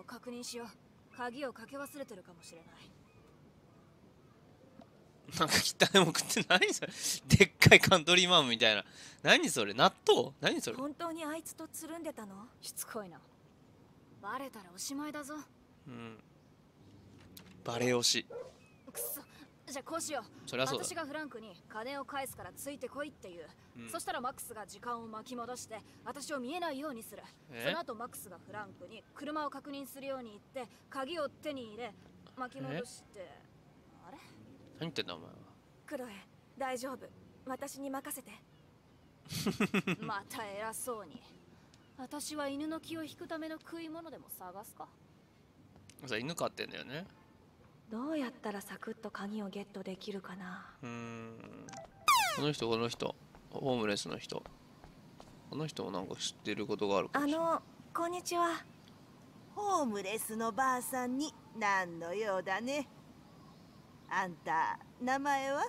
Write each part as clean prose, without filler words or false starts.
を確認しよう。鍵をかけ忘れてるかもしれない。なんか汚いもん食って何それ。でっかいカントリーマンみたいな。何それ、納豆。何それ。本当にあいつとつるんでたの。しつこいな。バレたらおしまいだぞ。うん、バレ押し。くそ、じゃあこうしよう。そりゃそうだ。私がフランクに金を返すからついてこいっていう、うん、そしたらマックスが時間を巻き戻して私を見えないようにする。その後マックスがフランクに車を確認するように言って鍵を手に入れ巻き戻して。あれ何言ってんだお前は。クロエ、大丈夫、私に任せて。また偉そうに。私は犬の気を引くための食い物でも探すか。じゃあ犬飼ってんだよね。どうやったらサクッと鍵をゲットできるかな。この人、この人、ホームレスの人。この人もなんか知ってることがあるかもしれない。こんにちは。ホームレスのばあさんに何のようだね。あんた、名前は？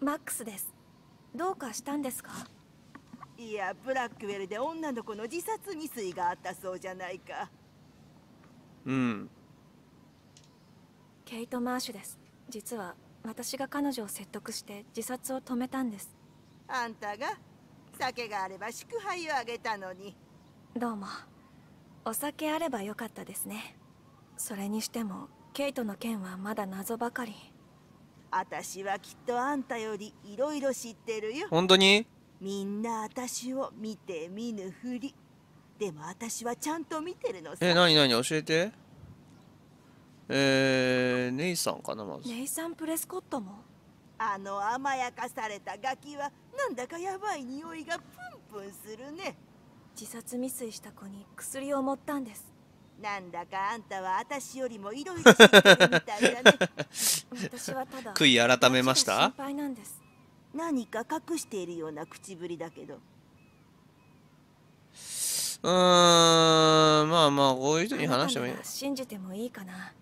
マックスです。どうかしたんですか？いや、ブラックウェルで女の子の自殺未遂があったそうじゃないか。うん。ケイト・マーシュです。実は私が彼女を説得して自殺を止めたんです。あんたが酒があれば祝杯をあげたのに。どうも。お酒あればよかったですね。それにしてもケイトの件はまだ謎ばかり。私はきっとあんたよりいろいろ知ってるよ。本当に？みんな私を見て見ぬふり。でも私はちゃんと見てるのさ。何何教えて。ネイサンかな、まず。ネイサン・プレスコットも。あの甘やかされたガキはなんだかやばい匂いがプンプンするね。自殺未遂した子に薬を盛ったんです。なんだかあんたは私よりもいろいろ知ってるみたいだね。私はただ悔い改めました。心配なんです。何か隠しているような口ぶりだけど。まあまあこういう人に話してもいい。信じてもいいかな。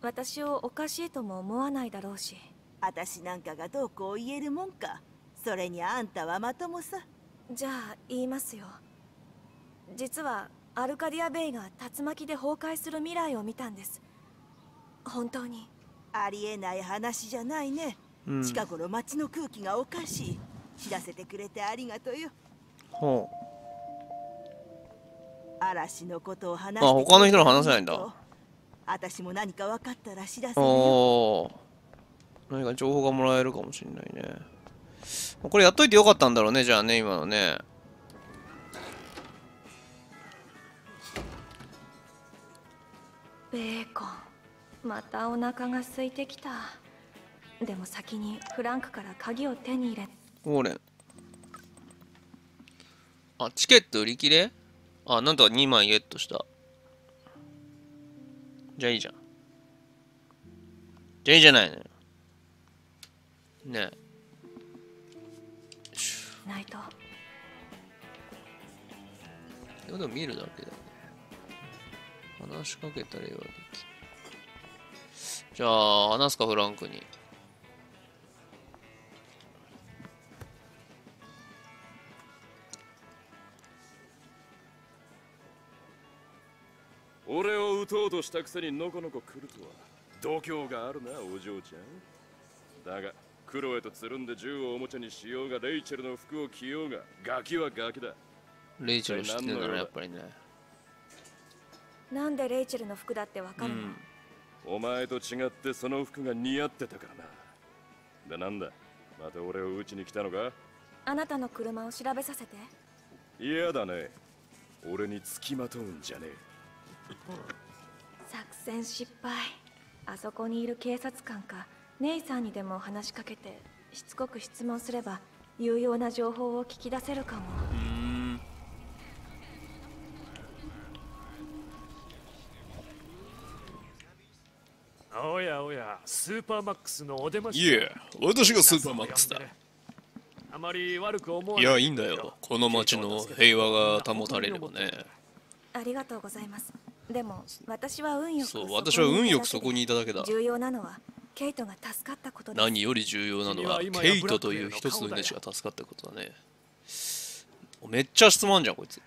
私をおかしいとも思わないだろうし。私なんかがどうこう言えるもんか。それにあんたはまともさ。じゃあ言いますよ。実はアルカディアベイが竜巻で崩壊する未来を見たんです。本当にありえない話じゃないね、うん、近頃街の空気がおかしい。知らせてくれてありがとうよ。ほう。嵐のことを話してくれた。あ、他の人の話せないんだ。私も何か分かったら知らせるよ。何か情報がもらえるかもしれないね。これやっといてよかったんだろうね、じゃあね、今のね。ベーコン、またお腹が空いてきた。でも先にフランクから鍵を手に入れ。オーレン、あ、チケット売り切れ。あ、なんとか2枚ゲットした。じゃあいいじゃん。じゃあいいじゃないのよ。ねえ。ないと。でも見るだけだね。話しかけたりはできる。じゃあ話すか、フランクに。俺を撃とうとしたくせにのこのこ来るとは度胸があるな、お嬢ちゃん。だがクロエとつるんで銃をおもちゃにしようがレイチェルの服を着ようがガキはガキだ。レイチェル知ってんだな、やっぱりね。なんでレイチェルの服だってわかるの、うん、お前と違ってその服が似合ってたからな。で、なんだまた俺を撃ちに来たのか。あなたの車を調べさせて。嫌だね、俺につきまとうんじゃねえ。作戦失敗。あそこにいる警察官かネイさんにでも話しかけてしつこく質問すれば有用な情報を聞き出せるかも。おやおや、スーパーマックスのお出まし。いえ、私がスーパーマックスだ。あまり悪く思わない。いや、いいんだよ。この町の平和が保たれればね。ありがとうございます。でも私は運よくそこにいただけだ。重要なのはケイトが助かったことです。何より重要なのはケイトという一つの命が助かったことだね。めっちゃ質問あんじゃんこいつ。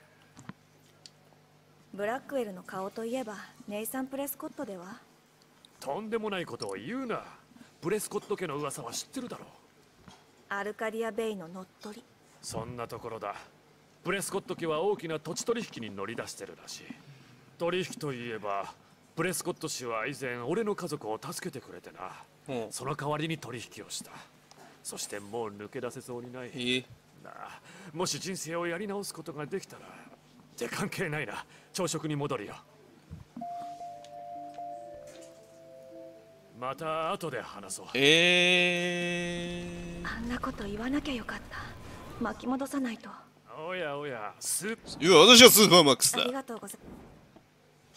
ブラックウェルの顔といえばネイサン・プレスコットでは？とんでもないことを言うな。プレスコット家の噂は知ってるだろう。アルカディアベイの乗っ取り。そんなところだ。プレスコット家は大きな土地取引に乗り出してるらしい。取引といえばプレスコット氏は以前俺の家族を助けてくれてな、その代わりに取引をした。そしてもう抜け出せそうにない。なあ、もし人生をやり直すことができたら。って関係ないな、朝食に戻るよ。また後で話そう。あんなこと言わなきゃよかった。巻き戻さないと。おやおや、いや私はスーパーマックスだ。ありがとうございます。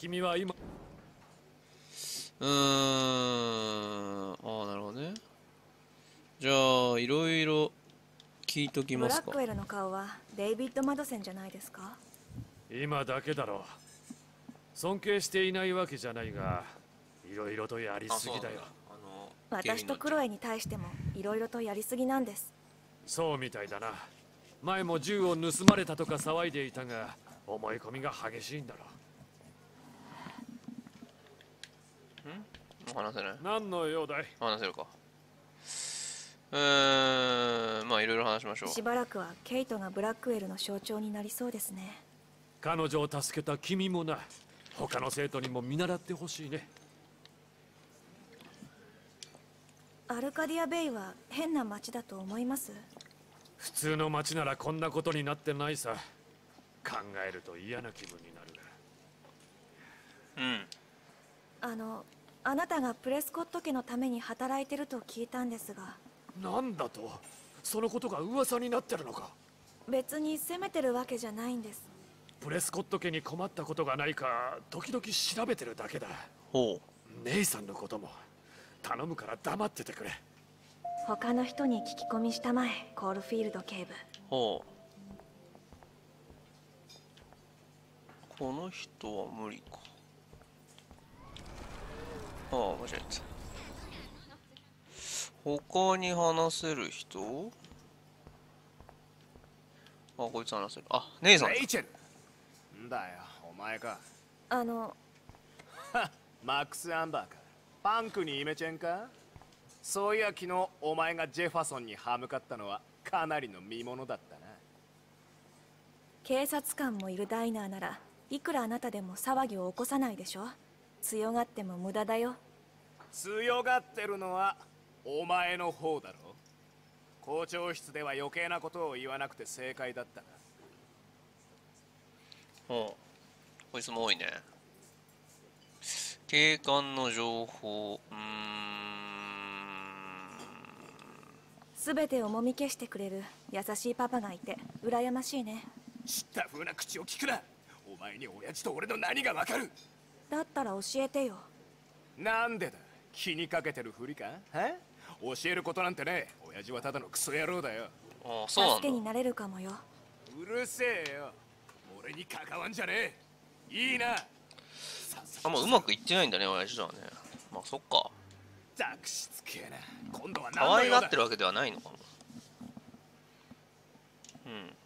君は今ああ、なるほどね。じゃあいろいろ聞いときますか。ブラックウェルの顔はデイビッド・マドセンじゃないですか。今だけだろう。尊敬していないわけじゃないが、いろいろとやりすぎだよ。私とクロエに対してもいろいろとやりすぎなんです。そうみたいだな。前も銃を盗まれたとか騒いでいたが、思い込みが激しいんだろう。話せない。何の用だい？話せるか。まあいろいろ話しましょう。しばらくはケイトがブラックウェルの象徴になりそうですね。彼女を助けた君もな、他の生徒にも見習ってほしいね。アルカディアベイは変な町だと思います？普通の町ならこんなことになってないさ。考えると嫌な気分になる。うん。あなたがプレスコット家のために働いてると聞いたんですが。なんだと？そのことが噂になってるのか？別に責めてるわけじゃないんです。プレスコット家に困ったことがないか時々調べてるだけだ。ほう。姉さんのことも頼むから黙っててくれ。他の人に聞き込みしたまえ、コールフィールド警部。ほう。この人は無理か。ああ、間違えた。他に話せる人？あ、こいつ話せる。あ、姉さん。レイチェル。んだよ、お前か。マックス・アンバーか。パンクにイメチェンか。そういや昨日お前がジェファソンに歯向かったのはかなりの見ものだったな。警察官もいるダイナーなら、いくらあなたでも騒ぎを起こさないでしょ。強がっても無駄だよ。強がってるのはお前の方だろ。校長室では余計なことを言わなくて正解だったな。ほう、こいつも多いね。警官の情報、すべてをもみ消してくれる優しいパパがいて羨ましいね。知ったふうな口を聞くな。お前に親父と俺の何がわかる。だったら教えてよ。なんでだ、気にかけてるふりか。教えることなんてね、親父はただのクソ野郎だよ。ああ、そうなんだ。助けになれるかもよ。うるせえよ、俺に関わんじゃねえ。いいな。あ、もううまくいってないんだね、親父はね。まあそっか。たくしつけえな。今度は可愛がってるわけではないのかも。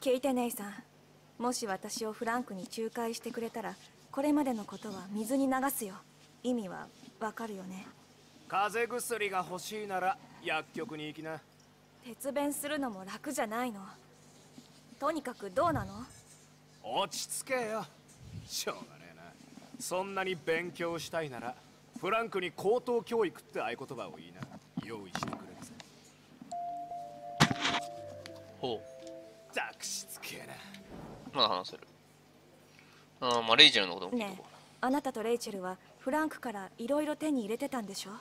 聞いてねえさん、もし私をフランクに仲介してくれたら、これまでのことは水に流すよ。意味はわかるよね。風邪薬が欲しいなら薬局に行きな。鉄弁するのも楽じゃないの。とにかくどうなの？落ち着けよ。しょうがねえな。そんなに勉強したいならフランクに高等教育って合言葉を言いな。用意してくれるぜ。ほう。たくしつけえな。まだ話せる。まあレイチェルのこともね。あなたとレイチェルはフランクからいろいろ手に入れてたんでしょ。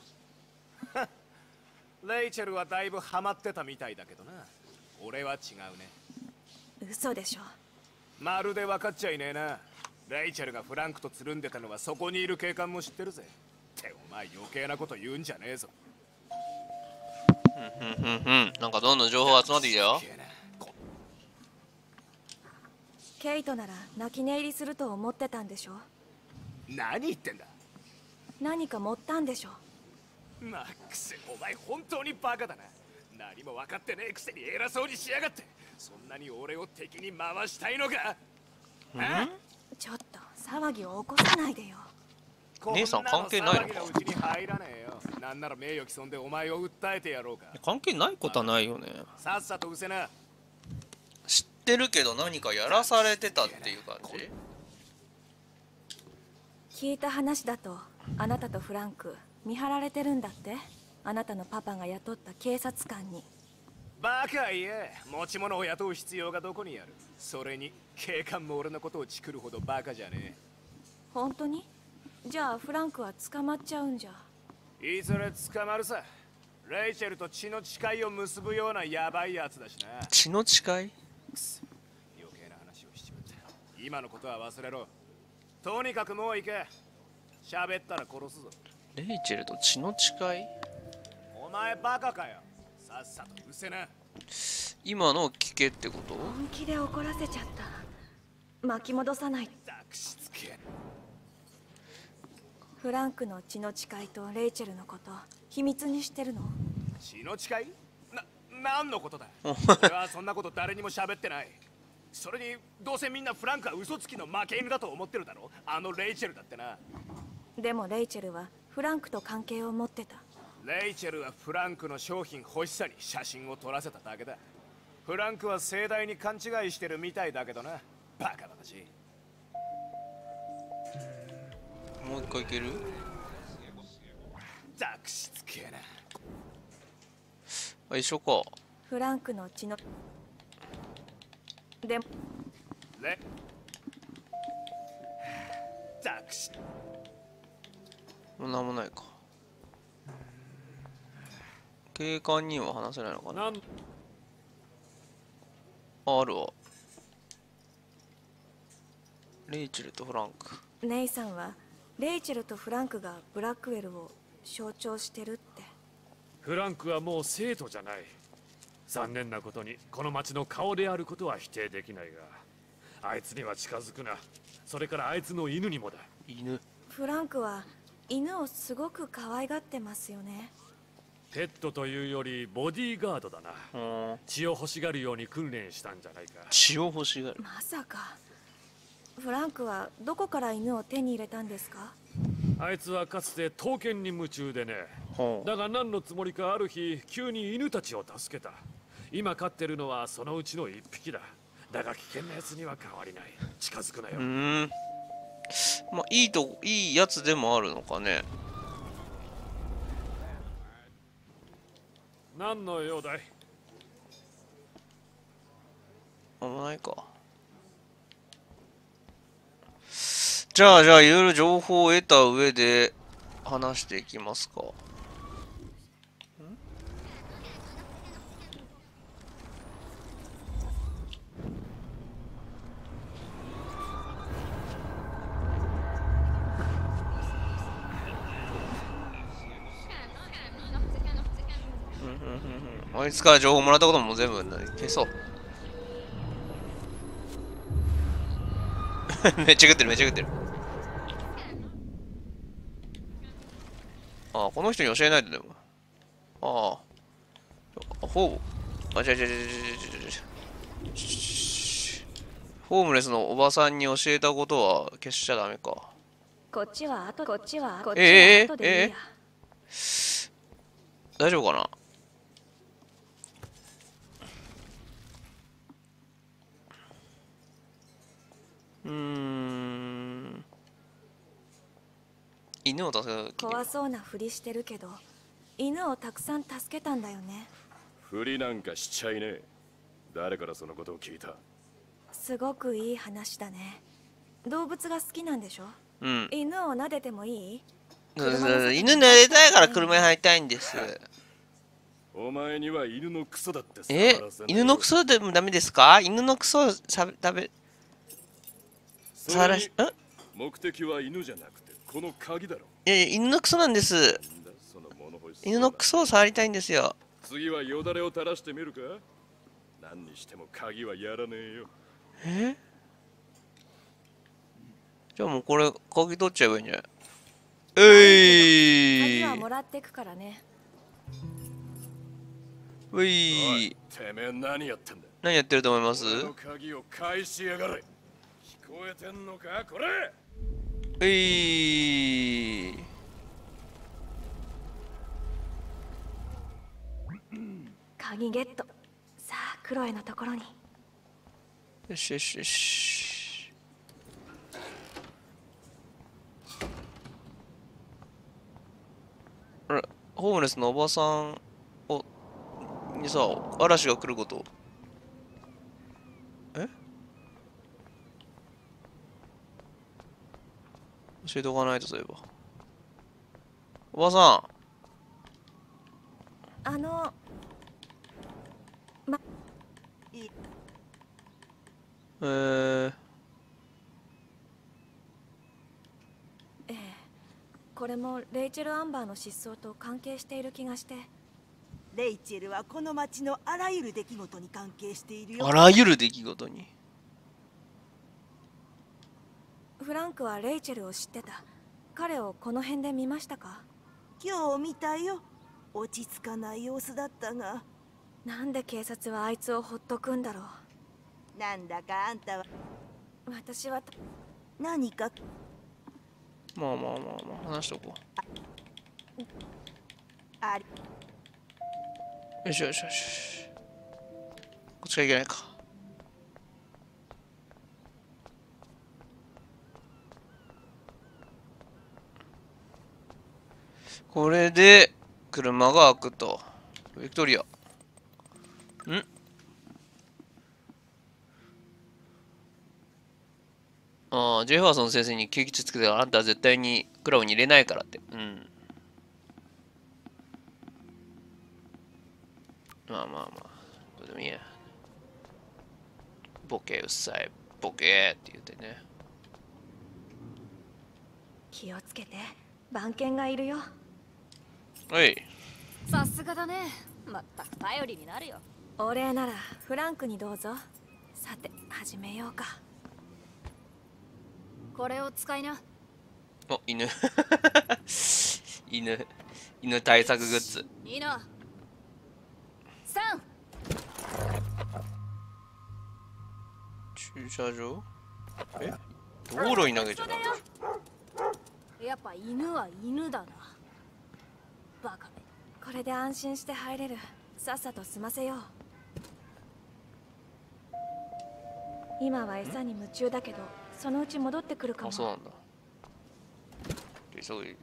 レイチェルはだいぶハマってたみたいだけどな。俺は違うね。嘘でしょ。まるで分かっちゃいねえな。レイチェルがフランクとつるんでたのはそこにいる警官も知ってるぜ。ってお前余計なこと言うんじゃねえぞ。なんかどんどん情報集まってきたよ。ケイトなら泣き寝入りすると思ってたんでしょ。何言ってんだ。何か持ったんでしょ。マックス、お前本当にバカだな。何も分かってねえくせに偉そうにしやがって。そんなに俺を敵に回したいのか。ちょっと騒ぎを起こさないでよ。姉さん関係ないのか。なんなら名誉毀損でお前を訴えてやろうか。関係ないことはないよね。さっさとうせな。知ってるけど何かやらされてたっていう感じ。聞いた話だとあなたとフランク見張られてるんだって。あなたのパパが雇った警察官に。バカ言え、持ち物を雇う必要がどこにある。それに警官も俺のことをチクるほどバカじゃねえ。本当に？じゃあフランクは捕まっちゃうんじゃ。いずれ捕まるさ。レイチェルと血の誓いを結ぶようなヤバいやつだしな。血の誓い？くそ、余計な話をしちまった。今のことは忘れろ。とにかくもう行け。喋ったら殺すぞ。レイチェルと血の誓い？お前バカかよ。さっさとうせな。今の聞けってこと？本気で怒らせちゃった。巻き戻さない。フランクの血の誓いとレイチェルのこと秘密にしてるの。血の誓い？何のことだ。俺はそんなこと誰にも喋ってない。それにどうせみんなフランクは嘘つきの負け犬だと思ってるだろ。あのレイチェルだってな。でもレイチェルはフランクと関係を持ってた。レイチェルはフランクの商品欲しさに写真を撮らせただけだ。フランクは盛大に勘違いしてるみたいだけどな。バカだなし。もう一回いける？たくしつけえな。あ、一緒か。フランクの血の。でも。ね。たくし。もう何もないか。警官には話せないのかな。あるわ。レイチェルとフランク。姉さんは。レイチェルとフランクがブラックウェルを象徴してるって。フランクはもう生徒じゃない。残念なことにこの町の顔であることは否定できないが、あいつには近づくな。それからあいつの犬にもだ。犬。フランクは犬をすごく可愛がってますよね。ペットというよりボディーガードだな。血を欲しがるように訓練したんじゃないか。血を欲しがる。まさかフランクはどこから犬を手に入れたんですか？あいつはかつて刀剣に夢中でね。だが何のつもりかある日急に犬たちを助けた。今飼ってるのはそのうちの一匹だ。だが危険なやつには変わりない。近づくなよ。まあいいやつでもあるのかね。何の用だい？あんまないか。じゃあいろいろ情報を得た上で話していきますか。あいつから情報もらったことも全部消そう。めっちゃ食ってる。ああ、この人に教えないと。でもああ、ほう、あ、違う、ホームレスのおばさんに教えたことは消しちゃダメか。こっちは後でいいや。大丈夫かな。犬を助けた。怖そうなふりしてるけど犬をたくさん助けたんだよね。ふりなんかしちゃいねえ。誰からそのことを聞いた？すごくいい話だね。動物が好きなんでしょ？犬を撫でてもいい？犬撫でたいから車に入りたいんです。お前には犬のクソだって。犬のクソでもダメですか？犬のクソ目的は犬じゃなくてこの鍵だろ。犬のクソなんです。犬のクソを触りたいんですよ。次はよだれを垂らしてみるか。何にしても鍵はやらねえよ。じゃあもうこれ鍵取っちゃえばいいんじゃない？鍵はもらってくからね。うい。てめえ何やってんだ。何やってると思います？鍵を返しやがれ。聞こえてんのかこれ。うい鍵ゲット。さあクロエのところに。よしよしよし。あれホームレスのおばさんをにさ嵐が来ること。教えておかないと。そういえばおばさんこれもレイチェル・アンバーの失踪と関係している気がして。レイチェルはこの町のあらゆる出来事に関係しているよ。あらゆる出来事に。フランクはレイチェルを知ってた。彼をこの辺で見ましたか？今日見たよ。落ち着かない様子だったが。なんで警察はあいつをほっとくんだろう。なんだかあんたは。私は何か。まあまあまあまあ話しとこう。あり。よしよしよし。こっちがいけないか。これで車が開くと。ビクトリア。ん？ああ、ジェファーソン先生に吸血つけてあんたは絶対にクラブに入れないからって。うん。まあまあまあ。どうでもいいや。ボケうっさい。ボケって言ってね。気をつけて。番犬がいるよ。おい。さすがだね。まったく頼りになるよ。お礼ならフランクにどうぞ。さて始めようか。これを使いな。お犬。犬対策グッズ。いいな。駐車場？え？道路に投げちゃった。やっぱ犬は犬だな。バカめ。これで安心して入れる。さっさと済ませよう。今は餌に夢中だけど、そのうち戻ってくるかも。あ、そうなんだ。急げ。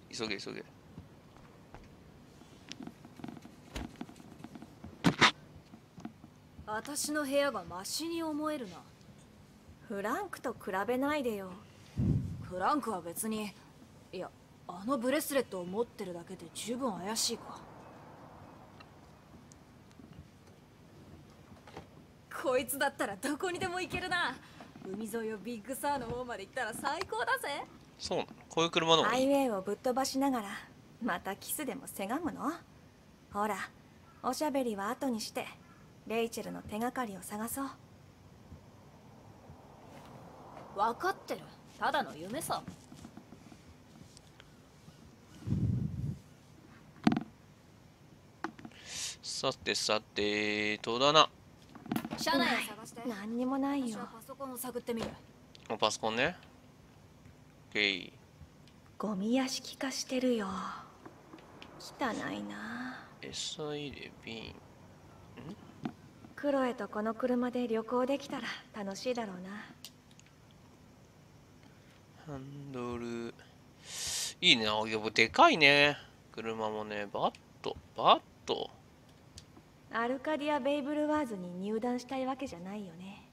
私の部屋がマシに思えるな。フランクと比べないでよ。フランクは別に。いや、あのブレスレットを持ってるだけで十分怪しいか。こいつだったらどこにでも行けるな。海沿いをビッグサーの方まで行ったら最高だぜ。そうなの。こういう車のハイウェイをぶっ飛ばしながらまたキスでもせがむの。ほら、おしゃべりは後にしてレイチェルの手がかりを探そう。分かってる。ただの夢さ。さてさて、戸棚。車内を探して。何にもないよ。パソコンを探ってみる。おパソコンね。OK。ゴミ屋敷化してるよ。汚いな。餌入れ瓶。ん？クロエとこの車で旅行できたら楽しいだろうな。ハンドル。いいね。でかいね。車もね。バット。アルカディア・ベイブルワーズに入団したいわけじゃないよね。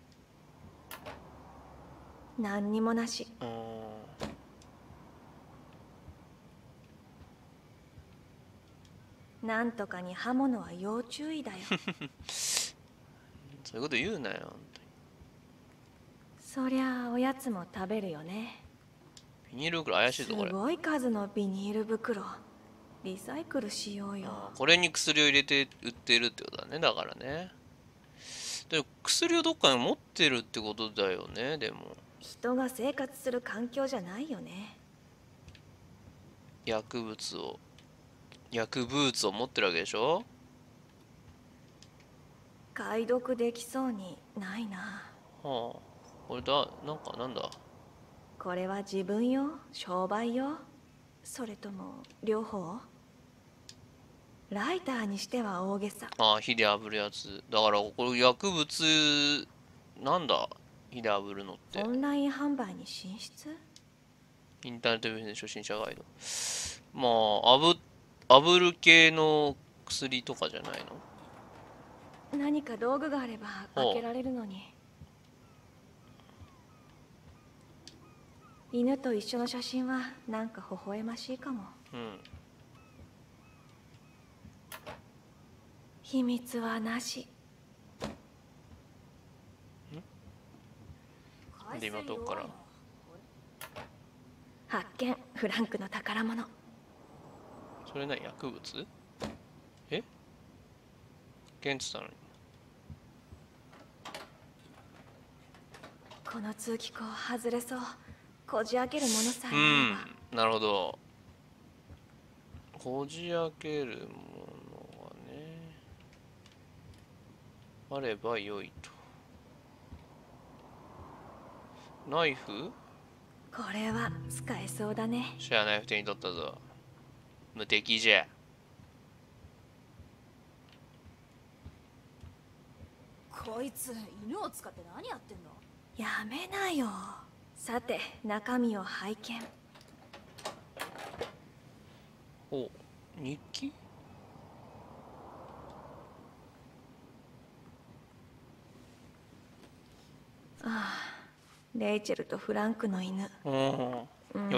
何にもなし。なんとかに刃物は要注意だよ。そういうこと言うなよ。そりゃおやつも食べるよね。ビニール袋怪しいぞこれ。すごい数のビニール袋。リサイクルしようよ。これに薬を入れて売ってるってことだね。だからね。でも薬をどっかに持ってるってことだよね。でも人が生活する環境じゃないよね。薬物を持ってるわけでしょ。解読できそうにないな。はあ、これだ、なんかなんだこれは自分よ、商売よ、それとも両方。ライターにしては大げさ。ああ、火で炙るやつ。だからこれ薬物なんだ、火で炙るのって。オンライン販売に進出。インターネットビジネス初心者ガイド。まあ炙る系の薬とかじゃないの。何か道具があれば開けられるのに。犬と一緒の写真はなんか微笑ましいかも。うん。秘密はなし。で今どこから？発見、フランクの宝物。それ何、薬物？え？検知したのに。この通気口外れそう。こじ開けるものさえあれば。うん、なるほど。こじ開けるものがねあれば良いと。ナイフ？これは使えそうだね。シェアナイフ手に取ったぞ。無敵じゃ。こいつ犬を使って何やってんの？やめなよ。さて中身を拝見。お、日記？ああ。レイチェルとフランクの犬。今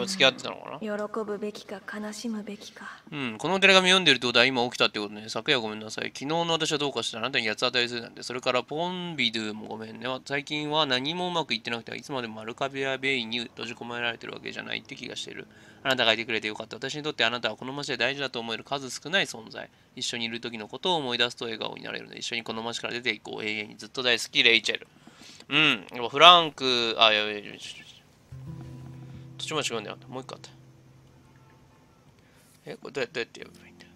付き合ってたのかな。喜ぶべきか悲しむべきか。うん、この手紙読んでるってことは今起きたってことね。昨夜ごめんなさい。昨日の私はどうかしたらあなたに八つ当たりするなんて。それからポンビドゥもごめんね。最近は何もうまくいってなくて、いつまでもアルカビアベイに閉じ込められてるわけじゃないって気がしてる。あなたがいてくれてよかった。私にとってあなたはこの街で大事だと思える数少ない存在。一緒にいる時のことを思い出すと笑顔になれるので、一緒にこの街から出ていこう。永遠にずっと大好き、レイチェル。うん、やっぱフランク、あ、やべえ、途中まで違うんだよ。もう一個あった。え、これどうやってやればいいんだよ。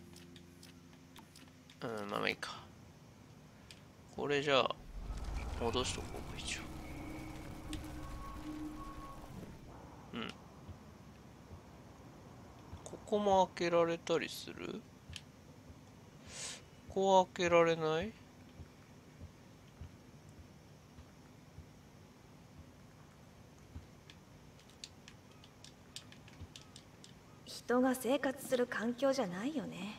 うん、まあいいか。これじゃあ、戻しとこう、一応。うん。ここも開けられたりする？ここは開けられない？人が生活する環境じゃないよね。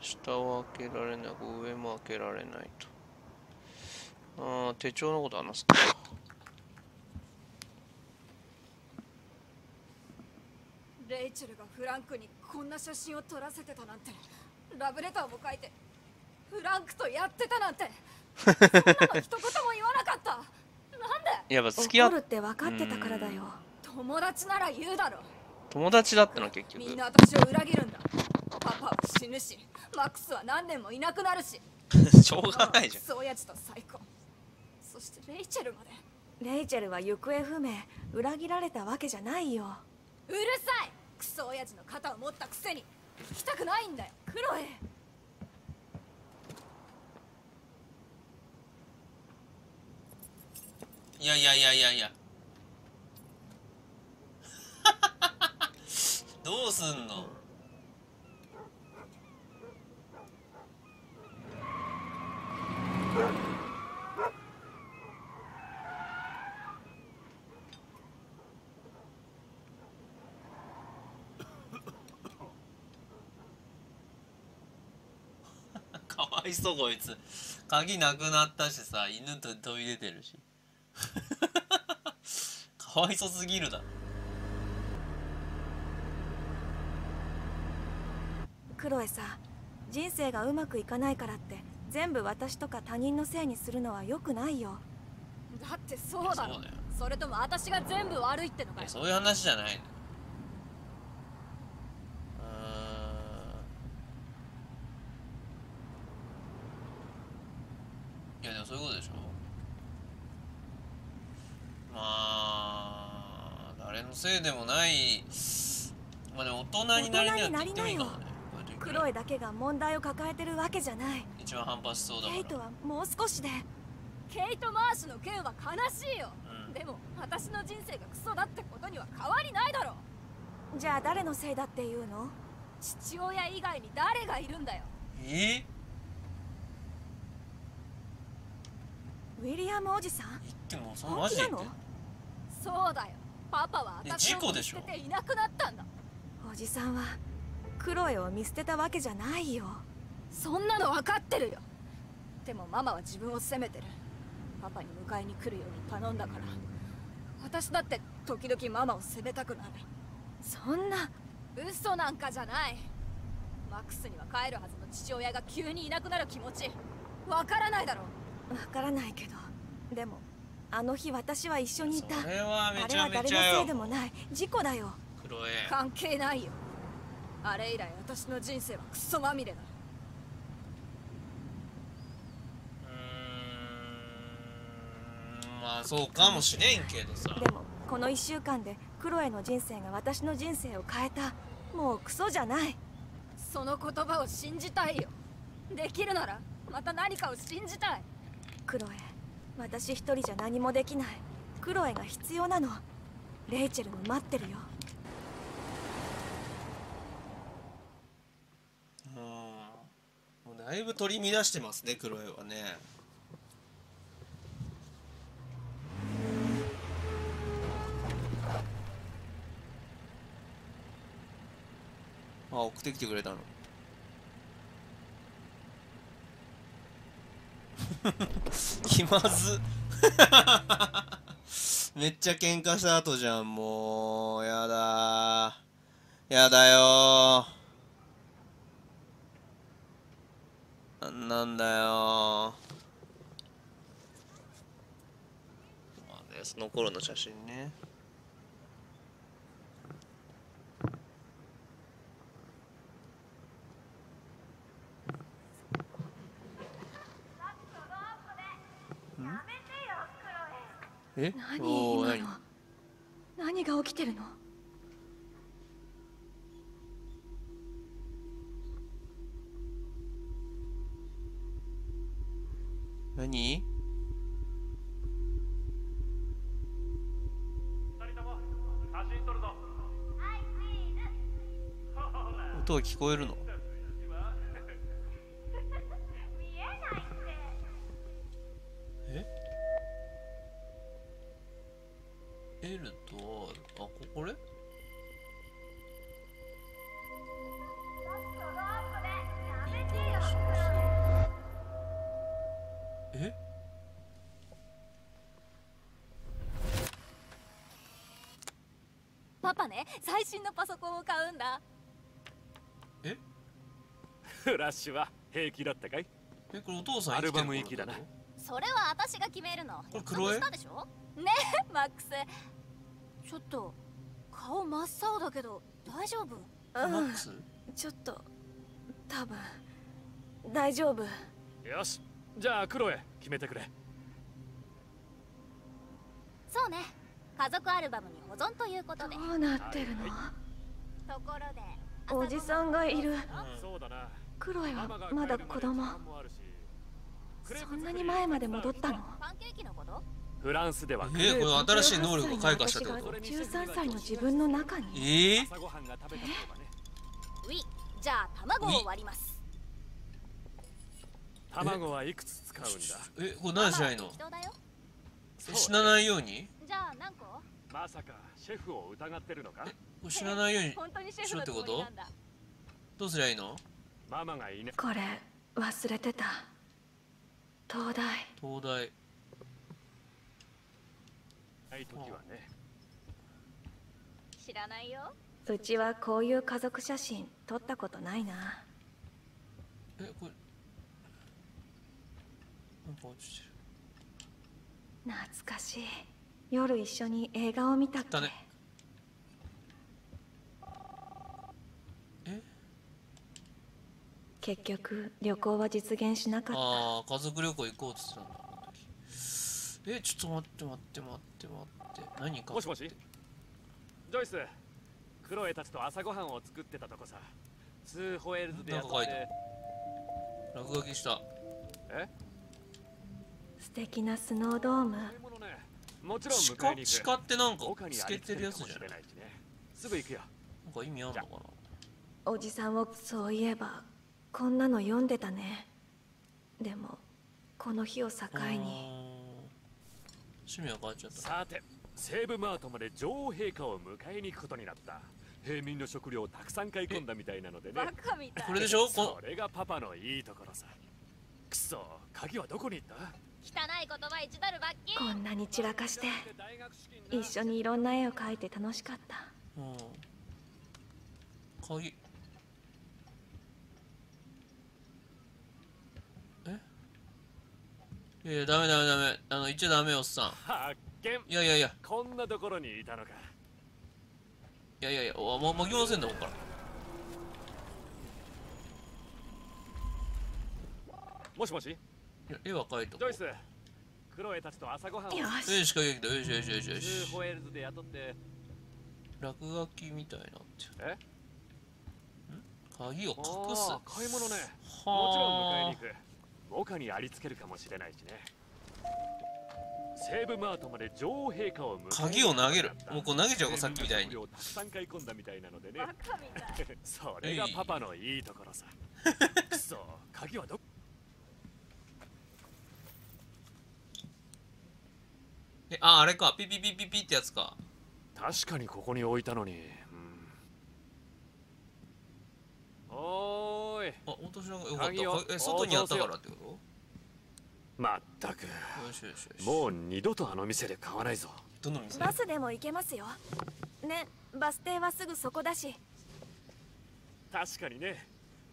下は開けられなく、上も開けられないと。ああ、手帳のこと話すか。レイチェルがフランクにこんな写真を撮らせてたなんて、ラブレターも書いて、フランクとやってたなんて、そんなの一言も言わなかった。なんで？やっぱ付き合って分かってたからだよ。友達なら言うだろう。友達だったの結局。みんな私を裏切るんだ。パパは死ぬし、マックスは何年もいなくなるし。しょうがないじゃん。そうやつと最高。そしてレイチェルまで。レイチェルは行方不明、裏切られたわけじゃないよ。うるさい。クソ親父の肩を持ったくせに。聞きたくないんだよ、クロエ。いやいやいやいやいや。どうすんの？かわいそうこいつ。鍵なくなったしさ、犬と飛び出てるし。かわいそうすぎるだろ。クロエさ、人生がうまくいかないからって全部私とか他人のせいにするのは良くないよ。だってそうだろ。そうだよ。それとも私が全部悪いってのかよ。そういう話じゃないの。いやでもそういうことでしょ。まあ誰のせいでもない。まあでも大人になりなよって言ってもいいかもね。クロエだけが問題を抱えてるわけじゃない。一番反発しそうだから。ケイトはもう少しで。ケイト・マーシュの件は悲しいよ、うん、でも私の人生がクソだってことには変わりないだろう。じゃあ誰のせいだっていうの？父親以外に誰がいるんだよ。ウィリアムおじさん言ってもそのマジで言ってんの？そうだよ、パパは私を見捨てていなくなったんだ。おじさんはクロエを見捨てたわけじゃないよ。そんなの分かってるよ。でもママは自分を責めてる。パパに迎えに来るように頼んだから。私だって時々ママを責めたくなる。そんな嘘なんかじゃない。マックスには帰るはずの父親が急にいなくなる気持ち分からないだろう。分からないけど、でもあの日私は一緒にいた。あれは誰のせいでもない事故だよ。関係ないよ。あれ以来私の人生はクソまみれだ。まあそうかもしれんけどさ。でもこの1週間でクロエの人生が私の人生を変えた。もうクソじゃない。その言葉を信じたいよ。できるならまた何かを信じたい。クロエ、私一人じゃ何もできない。クロエが必要なの。レイチェルも待ってるよ。もうだいぶ取り乱してますね、クロエはね。あ、送ってきてくれたの。気まず。めっちゃ喧嘩した後じゃん。もうやだー、やだよー。なんだよー。まあね、その頃の写真ね。え？何が起きてるの？何？音は聞こえるの？Lと、あ、これ？え？パパね、最新のパソコンを買うんだ。え？フラッシュは平気だったかい？え、これお父さん生きてるの？アルバム行きだな。それは私が決めるの。これクロエ？ねえ、マックス。ちょっと顔真っ青だけど大丈夫？マックス、ちょっと多分大丈夫。よし、じゃあクロエ決めてくれ。そうね、家族アルバムに保存ということで。どうなってるの？ところでおじさんがいる。クロエはまだ子供。そんなに前まで戻ったの？パンケーキのこと？フランスではこれ新しい能力を開花したってこと？13歳の自分の中に。じゃあ卵を割ります。卵はいくつ使うんだ？これ何しないの？死なないように？じゃあ何個？まさかシェフを疑ってるのか？死なないようにしろってこと？どうすりゃいいの？ママがいない。これ忘れてた。東大知らないよ。うちはこういう家族写真撮ったことないな。これなんか落ちてる。懐かしい。夜一緒に映画を見たっけ。結局旅行は実現しなかった。家族旅行行こうって言ってたんだ。ちょっと待って、何か。もしもし、ジョイス、クロエたちと朝ごはんを作ってたとこさ。2ホエールズでやって。なんか書いてある。落書きした。え？ス敵なスノードーム。鹿ってなんか透けてるやつじゃない。なんか意味あんのかな。おじさんをそういえばこんなの読んでたね。でもこの日を境に趣味は変わっちゃった。さて西部マートまで女王陛下を迎えに行くことになった。平民の食料をたくさん買い込んだみたいなのでね。これでしょ。これがパパのいいところさ。くそ、鍵はどこに行った。汚い言葉一ドル罰金。こんなに散らかして一緒にいろんな絵を描いて楽しかった。鍵えいやダメダメダメ、言っちゃダメおっさん。発見。いやいやいや、こんなところにいたのか。いやいやいや、巻き戻せんだこっから。もしもし。いや絵は描いとこう。ジョイス、クロエたちと朝ごはんを。よし。仕掛けた。よしよしよしよし。ホエールズで雇って。落書きみたいなって。え？鍵を隠す。買い物ね。もちろん迎えに行く。他にありつけるかもしれないしね。西部マートまで女王陛下を迎え。鍵を投げる。もうこう投げちゃうか、さっきみたいに。3回込んだみたいなのでね。それがパパのいいところさ。くそ、鍵はど。あ、あれか、ピピピピピってやつか。確かにここに置いたのに。おーい。あ、落としながらよかった。外にあったからってこと？まったく。もう二度とあの店で買わないぞ。どの店？バスでも行けますよ。ね、バス停はすぐそこだし。確かにね。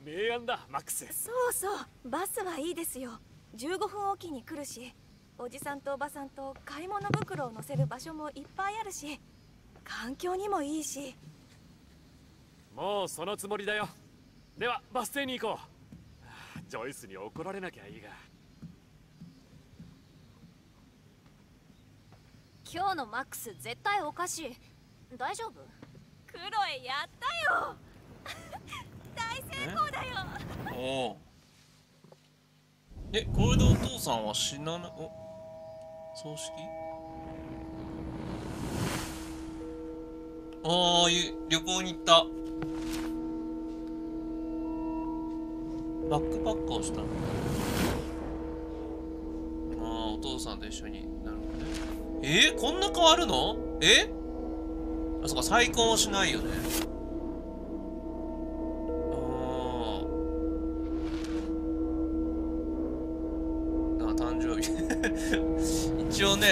明暗だ、マックス。そうそう、バスはいいですよ。15分おきに来るし、おじさんとおばさんと買い物袋を乗せる場所もいっぱいあるし、環境にもいいし。もうそのつもりだよ。ではバス停に行こう。ジョイスに怒られなきゃいいが。今日のマックス絶対おかしい。大丈夫？クロエやったよ。大成功だよ。おお。え、これでお父さんは死ななお葬式？ああ、旅行に行った。バックパックをした。ああ、お父さんと一緒になるほどね。こんな変わるの？あ、そっか、再婚はしないよね。ああ。誕生日。一応ね、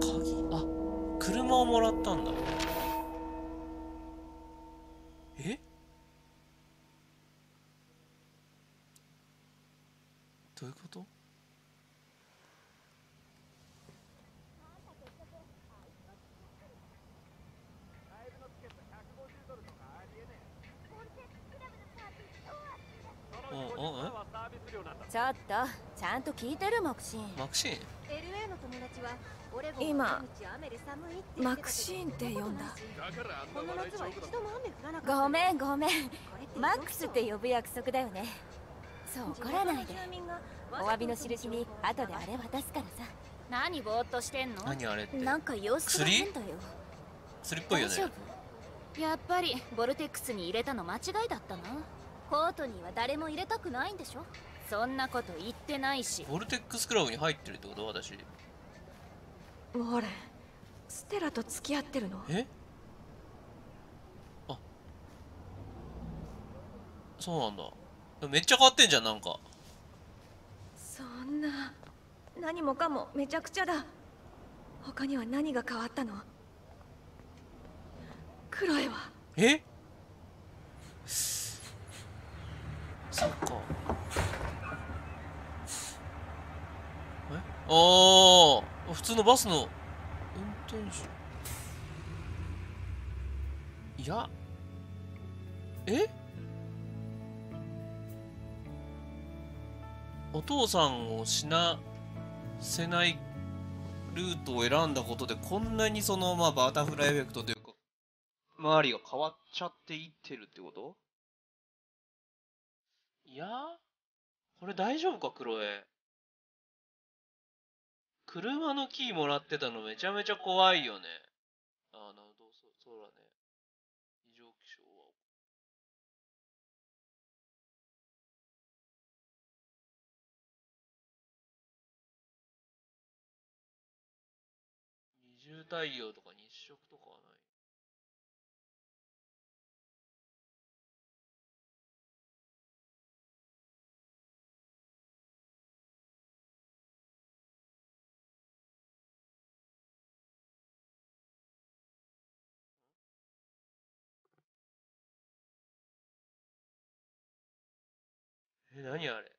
鍵、あ、車をもらったんだ。どういうこと？ちょっとちゃんと聞いてるマクシーン。マクシーン？今マクシーンって呼んだ。ごめんごめん、マックスって呼ぶ約束だよね。そう怒らないで。お詫びの印に後であれ渡すからさ。何ぼーっとしてんの？何あれって。なんか様子が変だよ。薬っぽいよね。やっぱりボルテックスに入れたの間違いだったな。コートには誰も入れたくないんでしょ。そんなこと言ってないし。ボルテックスクラブに入ってるってこと？私。ウォーレン、ステラと付き合ってるの？あ、そうなんだ。めっちゃ変わってんじゃん、なんか。そんな、何もかもめちゃくちゃだ。他には何が変わったの？クロエは。そっか。ああ、普通のバスの運転手。いや。お父さんを死なせないルートを選んだことで、こんなにその、バタフライエフェクトというか、周りが変わっちゃっていってるってこと？いや、これ大丈夫か、クロエ。車のキーもらってたのめちゃめちゃ怖いよね。あ、なるほど、そうだね。異常気象は。二重太陽とか日食とかはない。え、何あれ、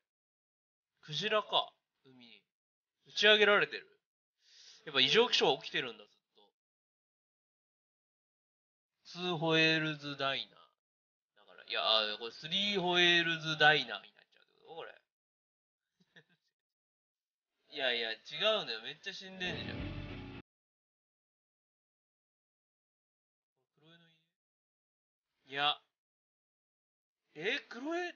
クジラか。海に打ち上げられてる。やっぱ異常気象は起きてるんだ、ずっと。2ホエールズダイナー。だから、いやー、これ3ホエールズダイナーになっちゃうけど、これ。いやいや、違うんだよ。めっちゃ死んでんじゃん。黒江の家？いや。黒江、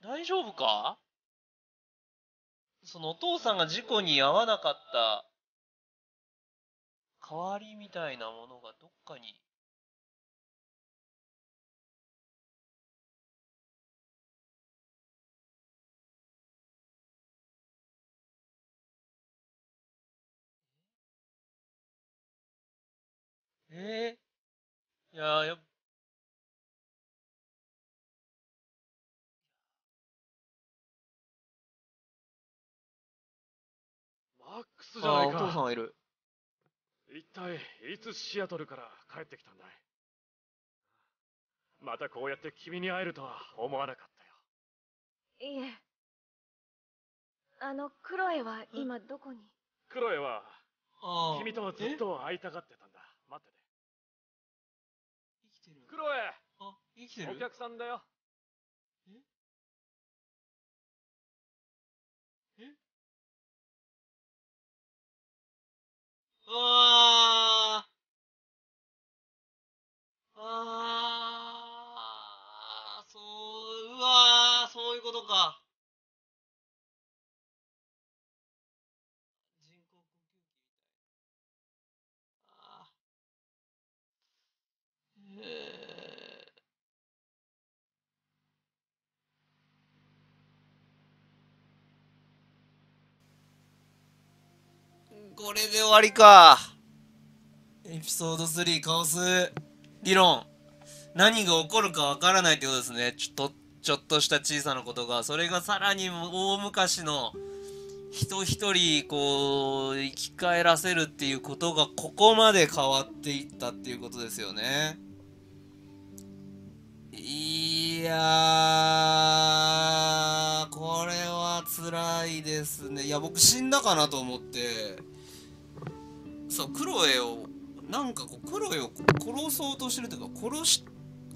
大丈夫か？そのお父さんが事故に遭わなかった代わりみたいなものがどっかに。いやー、やっぱマックスじゃないか。お父さんがいる。一体いつシアトルから帰ってきたんだい？またこうやって君に会えるとは思わなかったよ。いえ、クロエは今どこに？クロエは君とずっと会いたがってたんだ。待ってて。生きてる？クロエ。あ、生きてる？お客さんだよ。そういうことか。人工呼吸器みたい。これで終わりか。エピソード3カオス理論。何が起こるかわからないってことですね。ちょっとした小さなことが、それがさらに大昔の人一人こう生き返らせるっていうことがここまで変わっていったっていうことですよね。いやー、これは辛いですね。いや、僕死んだかなと思って、そう、クロエをなんかこう、クロエを殺そうとしてるというか、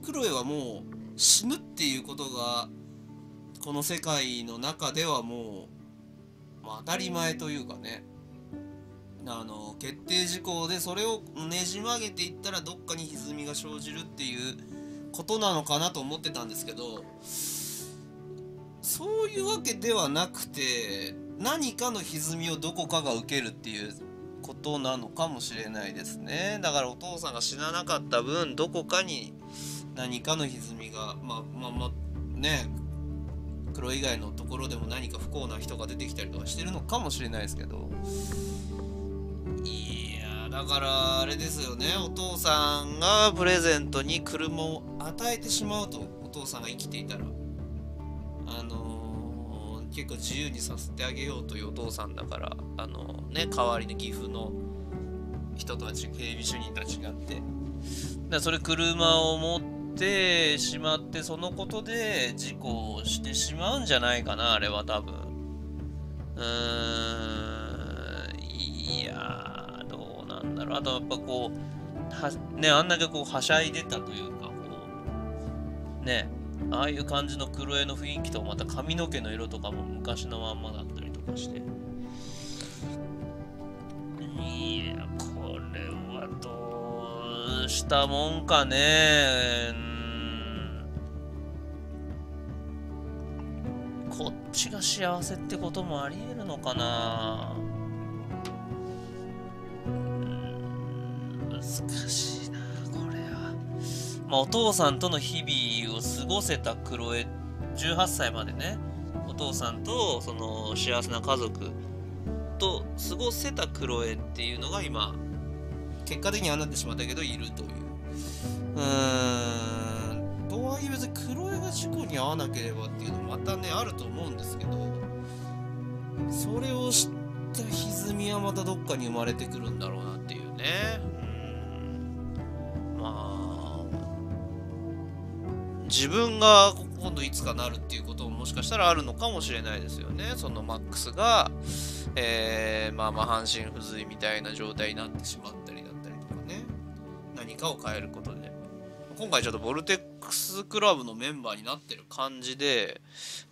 クロエはもう死ぬっていうことがこの世界の中ではもう、まあ、当たり前というかね、決定事項でそれをねじ曲げていったらどっかに歪みが生じるっていうことなのかなと思ってたんですけど、そういうわけではなくて、何かの歪みをどこかが受けるっていうことなのかもしれないですね。だからお父さんが死ななかった分、どこかに何かの歪みが、まあね、黒以外のところでも何か不幸な人が出てきたりとかしてるのかもしれないですけど、いや、だからあれですよね、お父さんがプレゼントに車を与えてしまうと、お父さんが生きていたら、結構自由にさせてあげようというお父さんだから、代わりの岐阜の人たち、警備主任たちがあって、だからそれ車を持っててしまって、そのことで事故をしてしまうんじゃないかな、あれは多分。いやー、どうなんだろう。あとやっぱこうね、あんだけこうはしゃいでたというか、こうね、ああいう感じの黒江の雰囲気と、また髪の毛の色とかも昔のまんまだったりとかして、いや、これはどうしたもんかね。こっちが幸せってこともありえるのかな。難しいなこれは。まあ、お父さんとの日々を過ごせたクロエ、18歳までね、お父さんとその幸せな家族と過ごせたクロエっていうのが今結果的にはなってしまったけどいるという。とはいえ別にクロエが事故に遭わなければっていうのもまたねあると思うんですけど、それを知った歪みはまたどっかに生まれてくるんだろうなっていうね。まあ自分が今度いつかなるっていうことももしかしたらあるのかもしれないですよね。そのマックスが、まあ半身不随みたいな状態になってしまったりだったりとかね、何かを変えることで今回ちょっとボルテックスクラブのメンバーになってる感じで、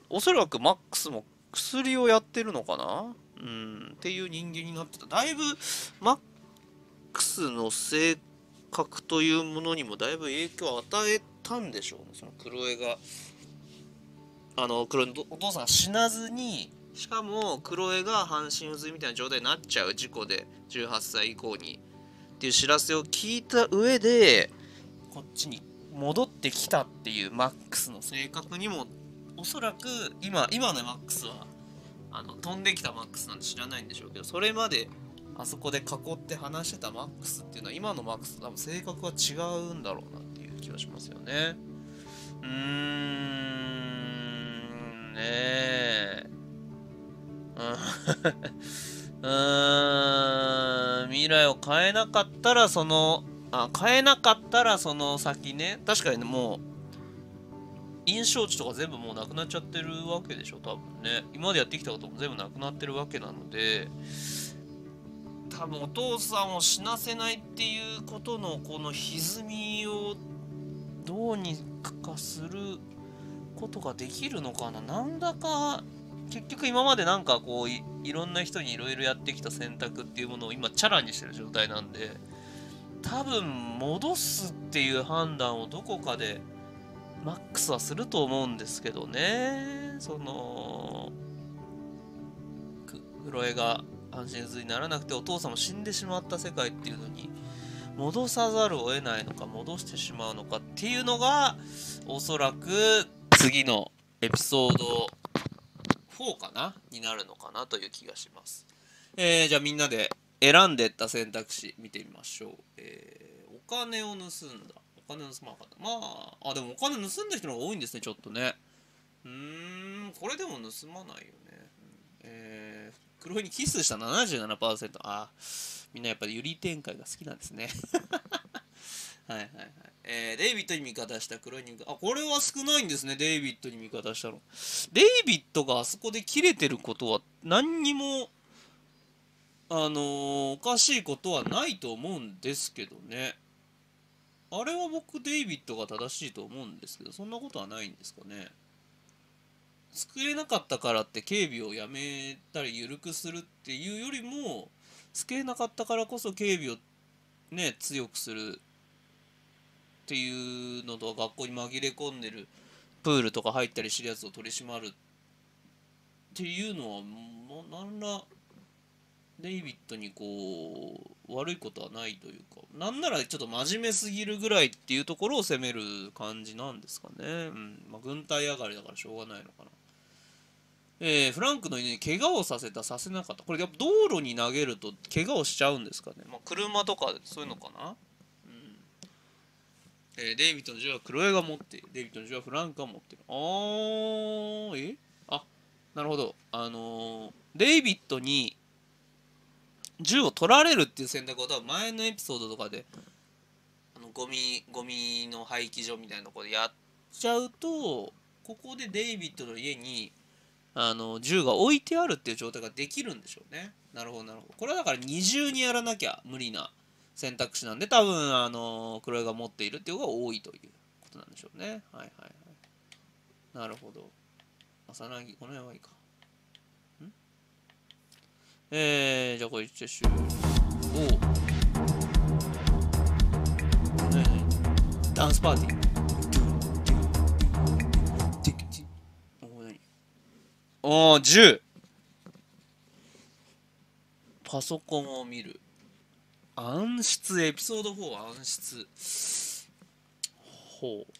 おそらくマックスも薬をやってるのかな、っていう人間になってた。だいぶマックスの性格というものにもだいぶ影響を与えたんでしょうね。そのクロエがクロエのお父さんが死なずに、しかもクロエが半身不随みたいな状態になっちゃう事故で18歳以降にっていう知らせを聞いた上でこっちに戻ってきたっていうマックスの性格にもおそらく今のマックスは飛んできたマックスなんて知らないんでしょうけど、それまであそこで囲って話してたマックスっていうのは今のマックスと多分性格は違うんだろうなっていう気はしますよね。未来を変えなかったらその先ね、確かにもう印象値とか全部もうなくなっちゃってるわけでしょ多分ね。今までやってきたことも全部なくなってるわけなので、多分お父さんを死なせないっていうことのこの歪みをどうにかすることができるのかな。なんだか結局今までなんかこう いろんな人にいろいろやってきた選択っていうものを今チャラにしてる状態なんで、多分戻すっていう判断をどこかでマックスはすると思うんですけどね。そのクロエが半身不随にならなくてお父さんも死んでしまった世界っていうのに戻さざるを得ないのか、戻してしまうのかっていうのがおそらく次のエピソード4かなになるのかなという気がします。じゃあみんなで選んでった選択肢見てみましょう。お金を盗んだ。お金盗まなかった。まあ、でもお金盗んだ人の方が多いんですね、ちょっとね。これでも盗まないよね。クロエにキスした 77%。みんなやっぱりユリ展開が好きなんですね。はいはいはい。デイビッドに味方したクロエに。これは少ないんですね、デイビッドに味方したの。デイビッドがあそこで切れてることは何にもおかしいことはないと思うんですけどね。あれは僕デイビッドが正しいと思うんですけど、そんなことはないんですかね。救えなかったからって警備をやめたり緩くするっていうよりも、救えなかったからこそ警備をね強くするっていうのとは、学校に紛れ込んでるプールとか入ったりしてるやつを取り締まるっていうのは何らデイビッドにこう悪いことはないというか、なんならちょっと真面目すぎるぐらいっていうところを責める感じなんですかね。軍隊上がりだからしょうがないのかな。フランクの犬に怪我をさせなかった。これやっぱ道路に投げると怪我をしちゃうんですかね。車とかそういうのかな。デイビッドの銃はクロエが持っている。デイビッドの銃はフランクが持っている。なるほど。デイビッドに銃を取られるっていう選択は多分前のエピソードとかでゴミの廃棄所みたいなところでやっちゃうと、ここでデイビッドの家に銃が置いてあるっていう状態ができるんでしょうね。なるほどなるほど。これはだから二重にやらなきゃ無理な選択肢なんで、多分クロエが持っているっていうのが多いということなんでしょうね。はいはいはい。なるほど。朝なぎこの辺はいいか。じゃあこれ一応終了。ダンスパーティー。銃。パソコンを見る。暗室、エピソード4暗室。ほう。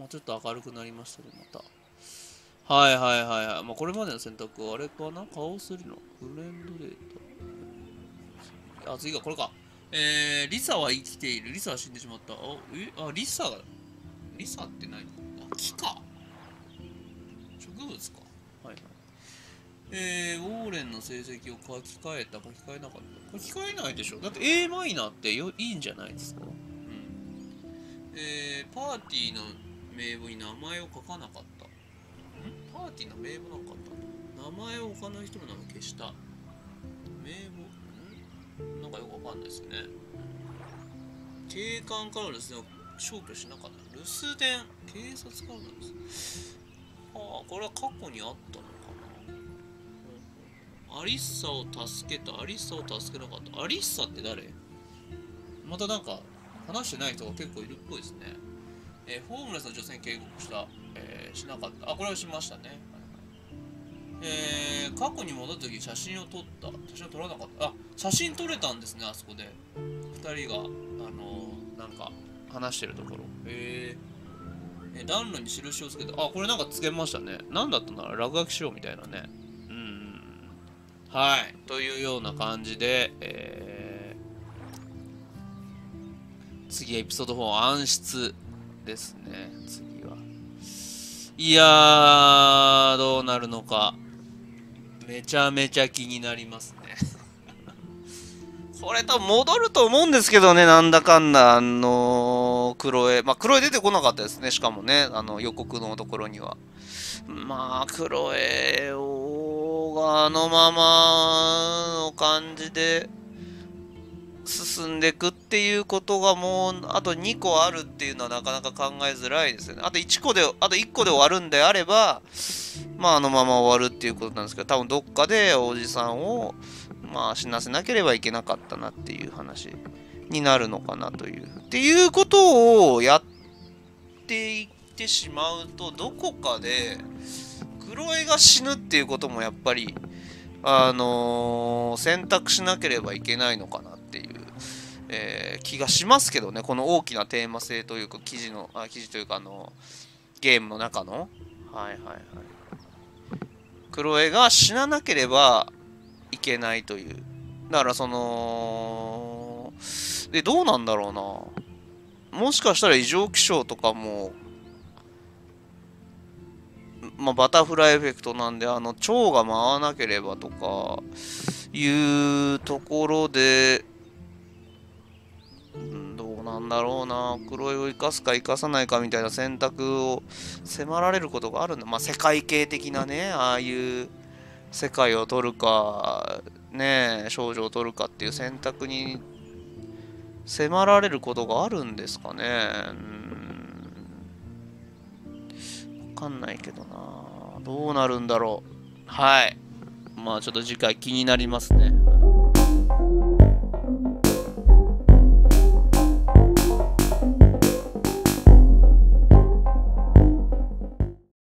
まあ、ちょっと明るくなりましたね、また。はいはいはいはい。まあ、これまでの選択はあれかな、顔するの。フレンドデータ。あ、次がこれか。リサは生きている。リサは死んでしまった。あ、リサが。リサってないの？あ、木か。植物か。はいはい。ウォーレンの成績を書き換えた、書き換えなかった。書き換えないでしょ。だって A マイナーっていいんじゃないですか。うん。パーティーの名簿に名前を書かなかった。ん？パーティーの名簿なかった。名前を他の人の名前を消した。名簿？ん？なんかよくわかんないですね。警官からの留守電を消去しなかった。留守電？警察からなんです。ああ、これは過去にあったの。アリッサを助けた、アリッサを助けなかった。アリッサって誰？またなんか話してない人が結構いるっぽいですね。ホームレスの女性に警告した、しなかった。あ、これはしましたね。過去に戻った時写真を撮った。写真を撮らなかった。あ、写真撮れたんですね、あそこで。2人が、なんか話してるところ。暖炉に印をつけた。あ、これなんかつけましたね。なんだったんだろう、落書きしようみたいなね。はい、というような感じで、次エピソード4暗室ですね。次は、いやー、どうなるのかめちゃめちゃ気になりますねこれ多分戻ると思うんですけどね、なんだかんだクロエ、まあクロエ出てこなかったですね、しかもね、予告のところにはまあクロエをあのままの感じで進んでいくっていうことがもうあと2個あるっていうのはなかなか考えづらいですよね。あと1個で終わるんであれば、まああのまま終わるっていうことなんですけど、多分どっかでおじさんをまあ死なせなければいけなかったなっていう話になるのかなという。っていうことをやっていってしまうと、どこかでクロエが死ぬっていうこともやっぱり、選択しなければいけないのかなっていう、気がしますけどね、この大きなテーマ性というか、記事というか、ゲームの中の。はいはいはい。クロエが死ななければいけないという。だからで、どうなんだろうな。もしかしたら異常気象とかも、まあ、バタフライエフェクトなんで、蝶が回らなければとかいうところで、どうなんだろうな、クロエを生かすか生かさないかみたいな選択を迫られることがあるんだ。まあ、世界系的なね、ああいう世界を取るか、ねえ、少女を取るかっていう選択に迫られることがあるんですかね。わかんないけどな、どうなるんだろう。はい、まあちょっと次回気になりますね。